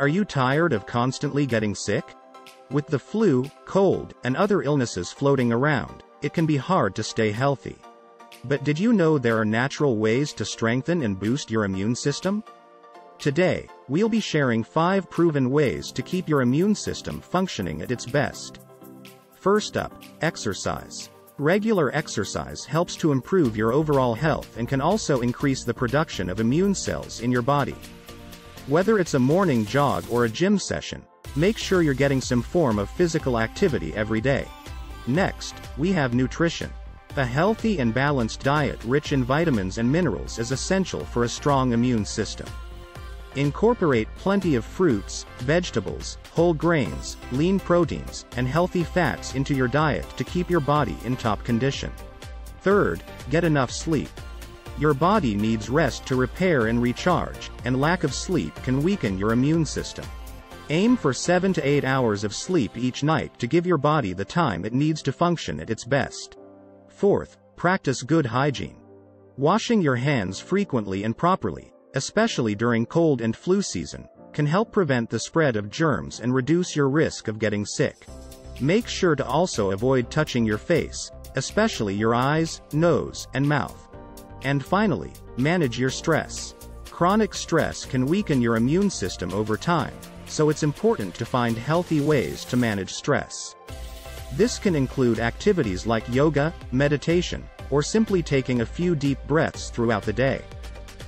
Are you tired of constantly getting sick? With the flu, cold, and other illnesses floating around, it can be hard to stay healthy. But did you know there are natural ways to strengthen and boost your immune system? Today, we'll be sharing 5 proven ways to keep your immune system functioning at its best. First up, exercise. Regular exercise helps to improve your overall health and can also increase the production of immune cells in your body. Whether it's a morning jog or a gym session, make sure you're getting some form of physical activity every day. Next, we have nutrition. A healthy and balanced diet rich in vitamins and minerals is essential for a strong immune system. Incorporate plenty of fruits, vegetables, whole grains, lean proteins, and healthy fats into your diet to keep your body in top condition. Third, get enough sleep. Your body needs rest to repair and recharge, and lack of sleep can weaken your immune system. Aim for 7 to 8 hours of sleep each night to give your body the time it needs to function at its best. Fourth, practice good hygiene. Washing your hands frequently and properly, especially during cold and flu season, can help prevent the spread of germs and reduce your risk of getting sick. Make sure to also avoid touching your face, especially your eyes, nose, and mouth. And finally, manage your stress. Chronic stress can weaken your immune system over time, so it's important to find healthy ways to manage stress. This can include activities like yoga, meditation, or simply taking a few deep breaths throughout the day.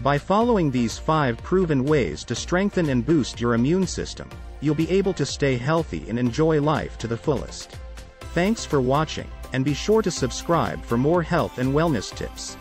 By following these 5 proven ways to strengthen and boost your immune system, you'll be able to stay healthy and enjoy life to the fullest. Thanks for watching, and be sure to subscribe for more health and wellness tips.